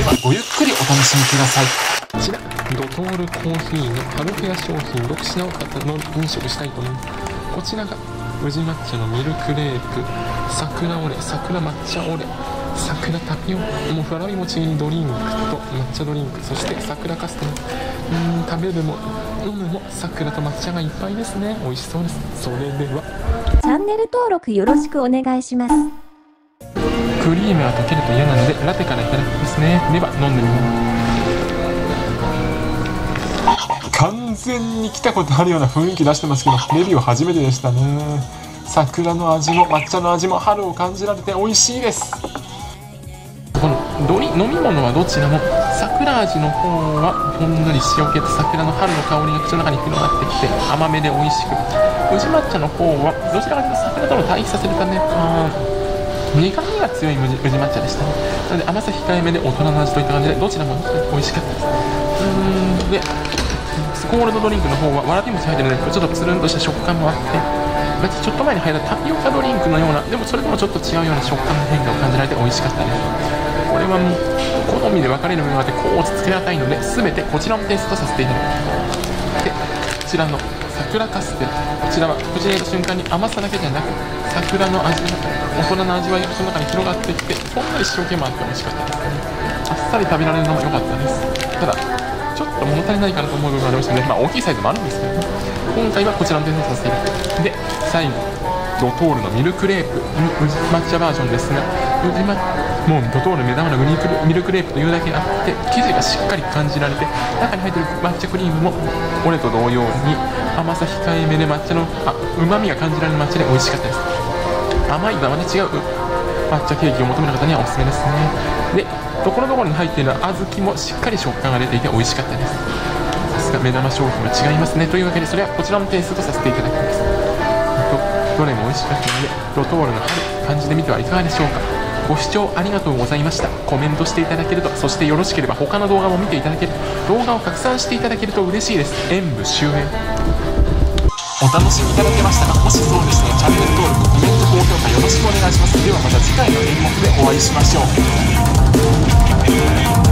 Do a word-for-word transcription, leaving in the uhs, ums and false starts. ではごゆっくりお楽しみください。こちらドトールコーヒーの春フェア商品ろくしなを飲食したいと思います。こちらが宇治抹茶のミルクレープ、桜オレ、桜抹茶オレ、桜タピオカ、もふわらび餅にドリンクと抹茶ドリンク、そして桜カステラ。うん、食べるも飲むも桜と抹茶がいっぱいですね。美味しそうです。それではチャンネル登録よろしくお願いします。クリームは溶けると嫌なのでラテからいただきますね。では飲んでみます。完全に来たことあるような雰囲気出してますけど、レビュー初めてでしたね。桜の味も抹茶の味も春を感じられて美味しいです。この飲み物はどちらも桜味の方はほんのり塩気と桜の春の香りが口の中に広がってきて甘めで美味しく、宇治抹茶の方はどちらかというと桜との対比させるため苦みが強い宇治抹茶でしたね。なので甘さ控えめで大人の味といった感じでどちらも美味しかったです。うーんでコールドドリンクの方はわらび餅入ってるのでちょっとつるんとした食感もあって、またちょっと前に入ったタピオカドリンクのような、でもそれともちょっと違うような食感の変化を感じられて美味しかったです。これはもう好みで分かれる面があってこう落ち着けがたいので全てこちらもテイストさせていただきます。でこちらの桜カステラ、こちらは口に入れた瞬間に甘さだけじゃなく桜の味、大人の味わいが口の中に広がってきてほんのり塩気もあって美味しかったですね。あっさり食べられるのも良かったです。ただちょっと物足りないかなと思う部分がありましたね。まあ大きいサイズもあるんですけど、ね、今回はこちらの点数させていただきます。で最後ドトールのミルクレープ宇治抹茶バージョンですが、もうドトール目玉のミルクミルクレープというだけあって生地がしっかり感じられて、中に入っている抹茶クリームもオレと同様に甘さ控えめで抹茶のうまみが感じられる抹茶で美味しかったです。甘いのはまた違う抹茶ケーキを求める方にはおすすめですね。でところどころに入っている小豆もしっかり食感が出ていて美味しかったです。さすが目玉商品は違いますね。というわけでそれはこちらの点数とさせていただきます。どれも美味しかったのでドトールの春感じてみてはいかがでしょうか。ご視聴ありがとうございました。コメントしていただけると、そしてよろしければ他の動画も見ていただけると、動画を拡散していただけると嬉しいです。演舞終演お楽しみいただけましたか。もしそうでしたらチャンネル登録、コメント、高評価よろしくお願いします。ではまた次回の演目でお会いしましょう。Thank you.